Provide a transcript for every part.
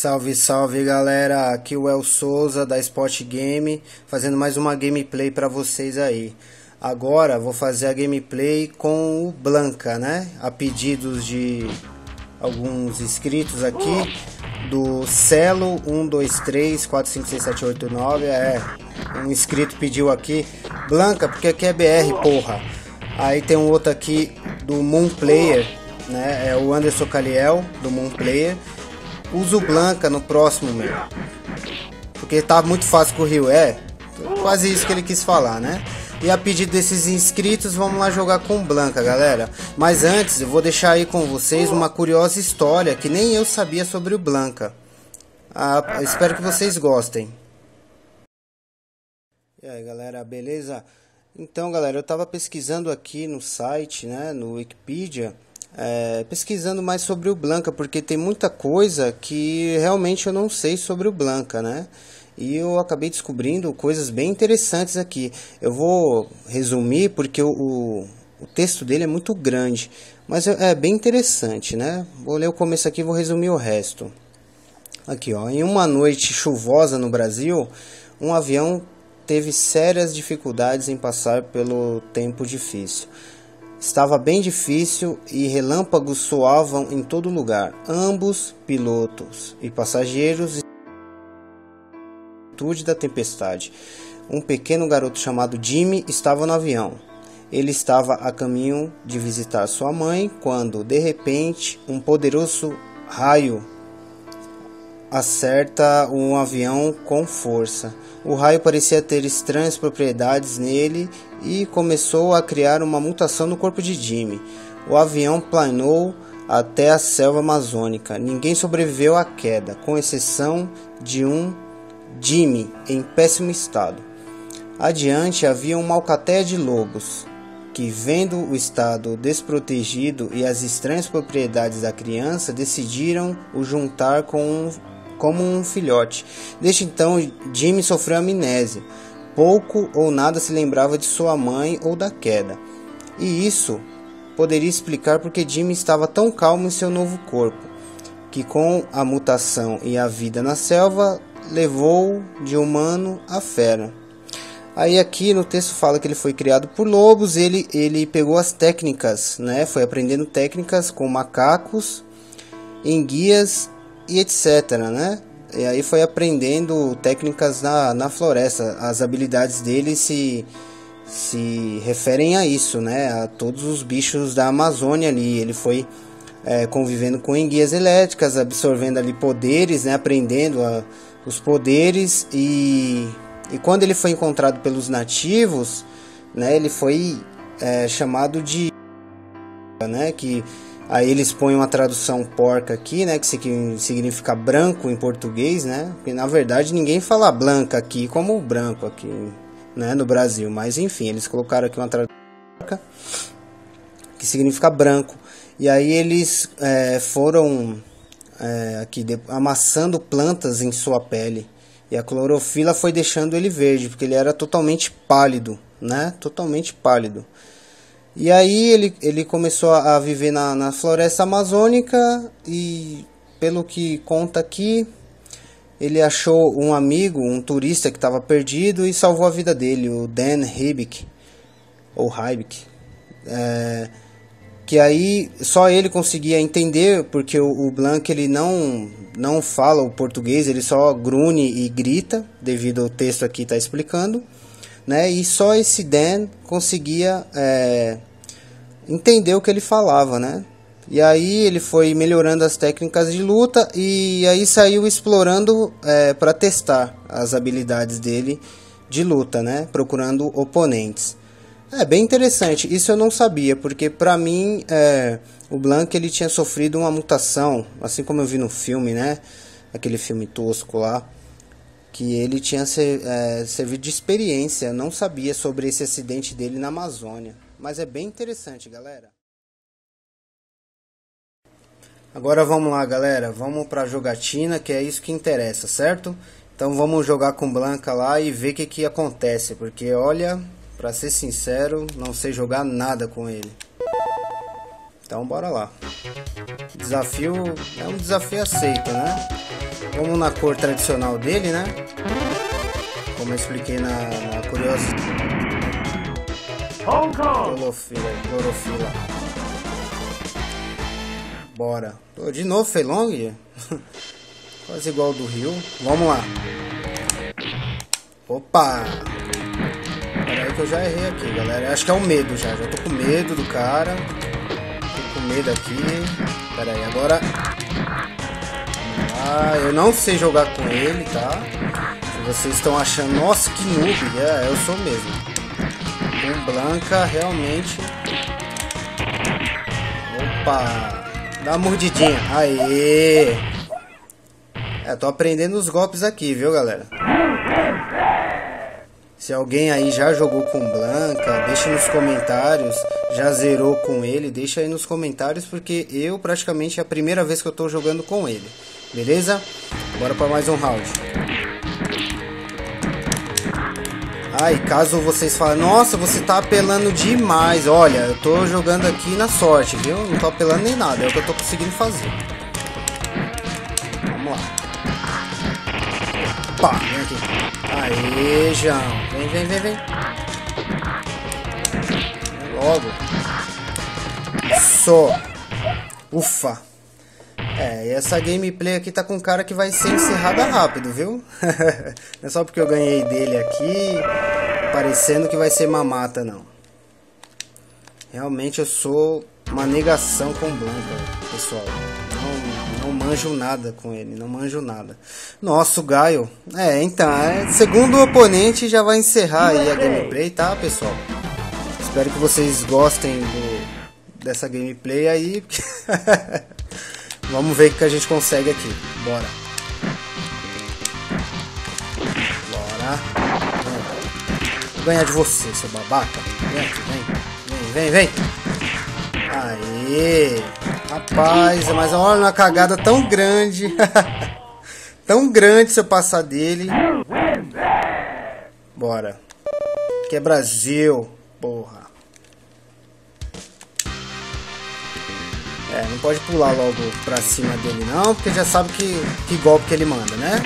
Salve, salve galera, aqui o El Souza da Sport Game, fazendo mais uma gameplay pra vocês aí. Agora vou fazer a gameplay com o Blanka, né? A pedidos de alguns inscritos aqui, do Celo 123456789, um inscrito pediu aqui, Blanka, porque aqui é BR, porra. Aí tem um outro aqui do Moonplayer, né? É o Anderson Caliel do Moonplayer. Usa o Blanka no próximo, meu. Porque tá muito fácil com o Rio, é. Quase isso que ele quis falar, né? E a pedido desses inscritos, vamos lá jogar com o Blanka, galera. Mas antes, eu vou deixar aí com vocês uma curiosa história que nem eu sabia sobre o Blanka. Espero que vocês gostem. E aí, galera, beleza? Então, galera, eu tava pesquisando aqui no site, né, no Wikipedia. Pesquisando mais sobre o Blanka, porque tem muita coisa que realmente eu não sei sobre o Blanka, né? E eu acabei descobrindo coisas bem interessantes aqui. Eu vou resumir porque o texto dele é muito grande, mas é bem interessante, né? Vou ler o começo aqui e vou resumir o resto. Aqui, ó, em uma noite chuvosa no Brasil, um avião teve sérias dificuldades em passar pelo tempo difícil. Estava bem difícil e relâmpagos soavam em todo lugar. Ambos, pilotos e passageiros, da tempestade. Um pequeno garoto chamado Jimmy estava no avião. Ele estava a caminho de visitar sua mãe quando, de repente, um poderoso raio acerta um avião com força. O raio parecia ter estranhas propriedades nele e começou a criar uma mutação no corpo de Jimmy. O avião planou até a selva amazônica. Ninguém sobreviveu à queda, com exceção de um Jimmy em péssimo estado. Adiante havia uma alcateia de lobos que, vendo o estado desprotegido e as estranhas propriedades da criança, decidiram o juntar como um filhote. Desde então, Jimmy sofreu amnésia. Pouco ou nada se lembrava de sua mãe ou da queda. E isso poderia explicar porque Jimmy estava tão calmo em seu novo corpo, que com a mutação e a vida na selva, levou de humano a fera. Aí aqui no texto fala que ele foi criado por lobos, ele pegou as técnicas, né? Foi aprendendo técnicas com macacos, enguias e etc, né? E aí foi aprendendo técnicas na floresta. As habilidades dele se referem a isso, né? A todos os bichos da Amazônia ali. Ele foi convivendo com enguias elétricas, absorvendo ali poderes, né? Aprendendo os poderes. E quando ele foi encontrado pelos nativos, né? Ele foi chamado de, né? Que aí eles põem uma tradução porca aqui, né, que significa branco em português, né? Porque na verdade ninguém fala Blanka aqui como o branco aqui, né, no Brasil, mas enfim, eles colocaram aqui uma tradução porca que significa branco. E aí eles foram aqui amassando plantas em sua pele e a clorofila foi deixando ele verde, porque ele era totalmente pálido, né? Totalmente pálido. E aí ele começou a viver na floresta amazônica e, pelo que conta aqui, ele achou um amigo, um turista que estava perdido e salvou a vida dele, o Dan Hibiki, ou Hibiki, que aí só ele conseguia entender, porque o Blanka ele não fala o português, ele só grunhe e grita, devido ao texto aqui está explicando. Né? E só esse Dan conseguia entender o que ele falava, né? E aí ele foi melhorando as técnicas de luta e aí saiu explorando para testar as habilidades dele de luta, né? Procurando oponentes. É bem interessante, isso eu não sabia, porque para mim o Blanka ele tinha sofrido uma mutação, assim como eu vi no filme, né? Aquele filme tosco lá, que ele tinha servido de experiência. Eu não sabia sobre esse acidente dele na Amazônia, mas é bem interessante, galera. Agora vamos lá, galera, vamos para a jogatina, que é isso que interessa, certo? Então vamos jogar com Blanka lá e ver o que acontece, porque olha, para ser sincero, não sei jogar nada com ele. Então bora lá. Desafio é um desafio aceito, né? Vamos na cor tradicional dele, né? Como eu expliquei na curiosidade. Clorofila, clorofila. Bora. De novo, Feilong? Quase igual do Rio. Vamos lá. Opa! Peraí que eu já errei aqui, galera. Eu acho que é o medo já. Já tô com medo do cara. Tô com medo aqui. Peraí, agora... Ah, eu não sei jogar com ele, tá? Vocês estão achando, nossa, que noob, é, eu sou mesmo. Com Blanka, realmente. Opa! Dá uma mordidinha. Aê! É, tô aprendendo os golpes aqui, viu, galera? Se alguém aí já jogou com Blanka, deixa nos comentários. Já zerou com ele, deixa aí nos comentários, porque eu praticamente é a primeira vez que eu tô jogando com ele. Beleza? Bora pra mais um round. Ah, e caso vocês falem, nossa, você tá apelando demais. Olha, eu tô jogando aqui na sorte, viu? Não tô apelando nem nada, é o que eu tô conseguindo fazer. Vamos lá. Opa, vem aqui. Aê, João. Vem, vem, vem, vem. Logo. Só. Ufa. É, e essa gameplay aqui tá com um cara que vai ser encerrada rápido, viu? Não é só porque eu ganhei dele aqui, parecendo que vai ser mamata, não. Realmente eu sou uma negação com Blanka, pessoal. Não manjo nada com ele, não manjo nada. Nossa, o Gaio. É, então, segundo o oponente já vai encerrar aí a gameplay, tá, pessoal? Espero que vocês gostem dessa gameplay aí. Vamos ver o que a gente consegue aqui. Bora. Bora. Vou ganhar de você, seu babaca. Vem aqui, vem. Vem, vem, vem. Aê. Rapaz, mas olha uma cagada tão grande. Tão grande se eu passar dele. Bora. Que é Brasil. Porra. É, não pode pular logo pra cima dele não, porque já sabe que golpe que ele manda, né?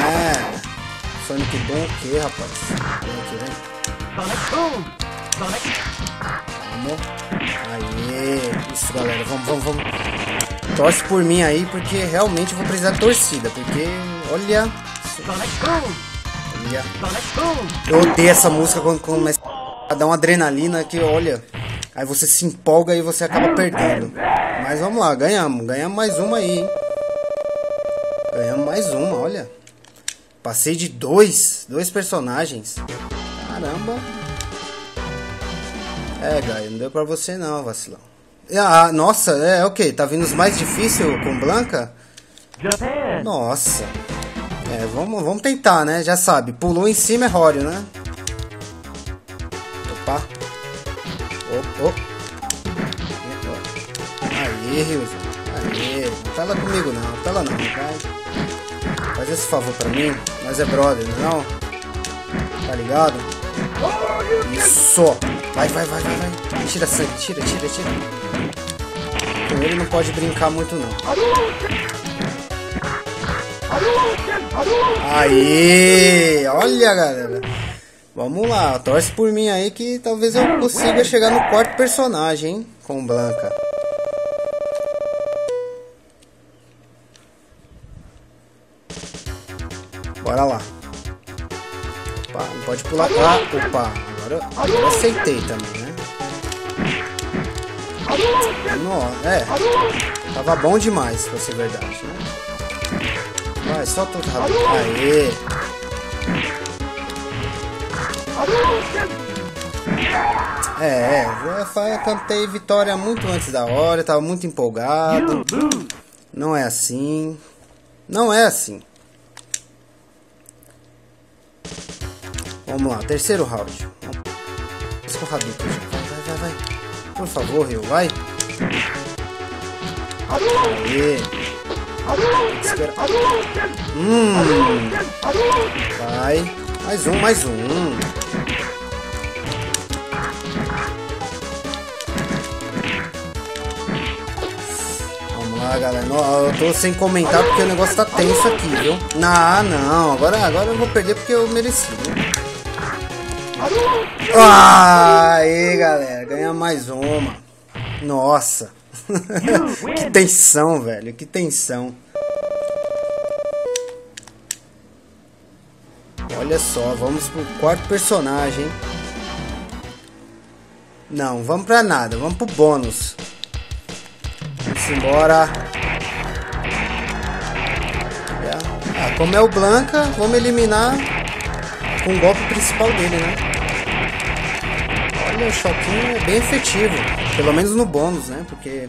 É, Sonic Boom o que, rapaz? Vem aqui, vem. Vamos. Aê, isso galera, vamos. Torce por mim aí, porque realmente eu vou precisar de torcida, porque, olha... Olha. Eu odeio essa música quando começa a dar uma adrenalina que, olha... Aí você se empolga e você acaba perdendo. Mas vamos lá, ganhamos. Ganhamos mais uma aí, hein? Ganhamos mais uma, olha. Passei de dois personagens. Caramba. É, Gaio, não deu pra você não, vacilão. Ah, nossa, é o que? Tá vindo os mais difíceis com Blanka? Nossa. É, vamos tentar, né? Já sabe, pulou em cima é Rório, né? Opa. Oh, oh. Aê, Rio. Aê. Não tá lá comigo não, não tá lá não, cara. Faz esse favor pra mim. Nós é brother, não? Tá ligado? Isso. Vai. Tira sangue, tira. Com ele não pode brincar muito não. Aê. Olha, galera. Vamos lá, torce por mim aí que talvez eu consiga chegar no quarto personagem, hein, com Blanka. Bora lá. Opa, não pode pular. Ah, opa, agora eu aceitei também, né? Não, é, tava bom demais, pra ser verdade, né? Vai, só todo rápido. Aê! Eu cantei vitória muito antes da hora, tava muito empolgado. Não é assim. Não é assim. Vamos lá, terceiro round. Vai. Por favor, Rio, vai. Aê. Espera. Vai. Mais um. Ah, galera, não, eu tô sem comentar porque o negócio tá tenso aqui, viu? Ah, não, agora eu vou perder porque eu mereci, viu? Ah, aí, galera, ganha mais uma. Nossa. Que tensão, velho, que tensão. Olha só, vamos pro quarto personagem. Não, vamos pra nada, vamos pro bônus. Vamos embora. Ah, como é o Blanka, vamos eliminar com o golpe principal dele, né? Olha, o choquinho é bem efetivo. Pelo menos no bônus, né? Porque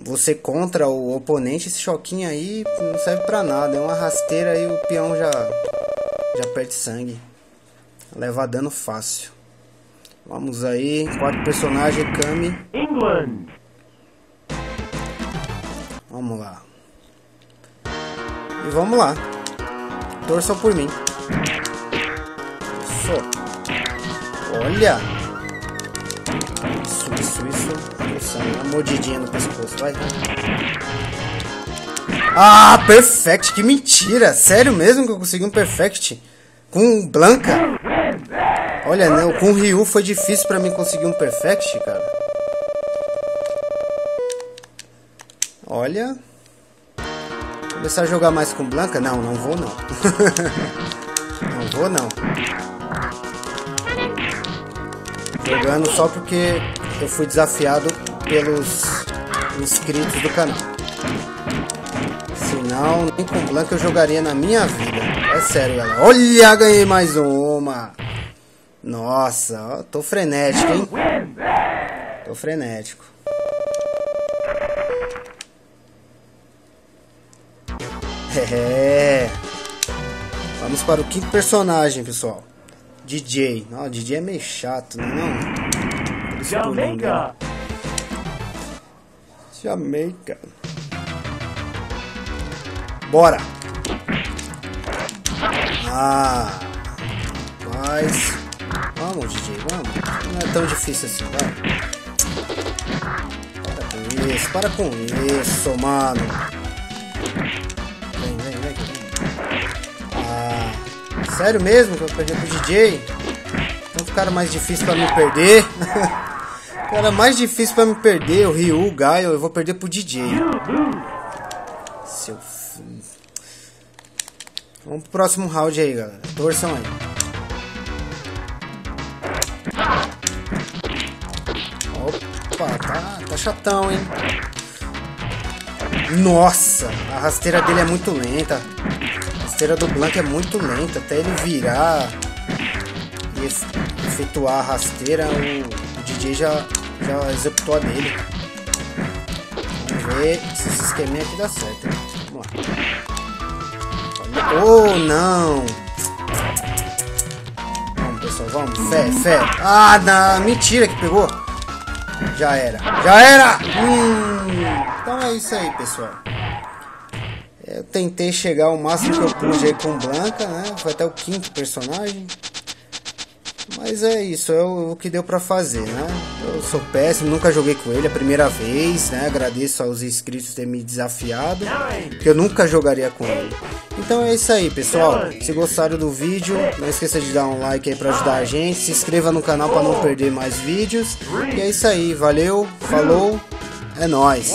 você contra o oponente, esse choquinho aí não serve pra nada. É uma rasteira e o peão já perde sangue. Leva dano fácil. Vamos aí, quarto personagem, Kami. England. Vamos lá. E vamos lá. Torçam por mim. Isso. Olha. Isso. Uma mordidinha no pescoço, vai. Ah, perfect. Que mentira. Sério mesmo que eu consegui um perfect? Com Blanka? Olha, né, com o Ryu foi difícil pra mim conseguir um perfect, cara. Olha. Vou começar a jogar mais com Blanka? Não, não vou não. Não vou não. Jogando só porque eu fui desafiado pelos inscritos do canal. Senão, nem com Blanka eu jogaria na minha vida. É sério, galera. Olha, ganhei mais uma. Nossa, ó, tô frenético, hein? Tô frenético. É. Vamos para o quinto personagem, pessoal. DJ. Não, DJ é meio chato, não? Jamaica. Jamaica. Bora. Ah. Mas... vamos, DJ, vamos. Não é tão difícil assim, vai. Para com isso, mano. Vem. Ah, sério mesmo que eu perdi pro DJ? Então ficaram mais difícil pra me perder. Cara, mais difícil pra me perder, o Ryu, o Gaio, eu vou perder pro DJ. Seu filho. Vamos pro próximo round aí, galera. Torçam aí. Opa, tá chatão, hein? Nossa, a rasteira dele é muito lenta. A rasteira do Blanka é muito lenta. Até ele virar e efetuar a rasteira, o DJ já executou a dele. Vamos ver se esse esqueminha aqui dá certo. Hein? Vamos lá. Oh, não! Vamos, pessoal, vamos. Fé. Ah, não, mentira que pegou. Já era! Então é isso aí, pessoal. Eu tentei chegar ao máximo que eu pude aí com Blanka, né? Foi até o quinto personagem. Mas é isso, é o que deu pra fazer, né? Eu sou péssimo, nunca joguei com ele, é a primeira vez, né? Agradeço aos inscritos terem me desafiado, porque eu nunca jogaria com ele. Então é isso aí, pessoal. Se gostaram do vídeo, não esqueça de dar um like aí pra ajudar a gente. Se inscreva no canal pra não perder mais vídeos. E é isso aí, valeu, falou, é nóis.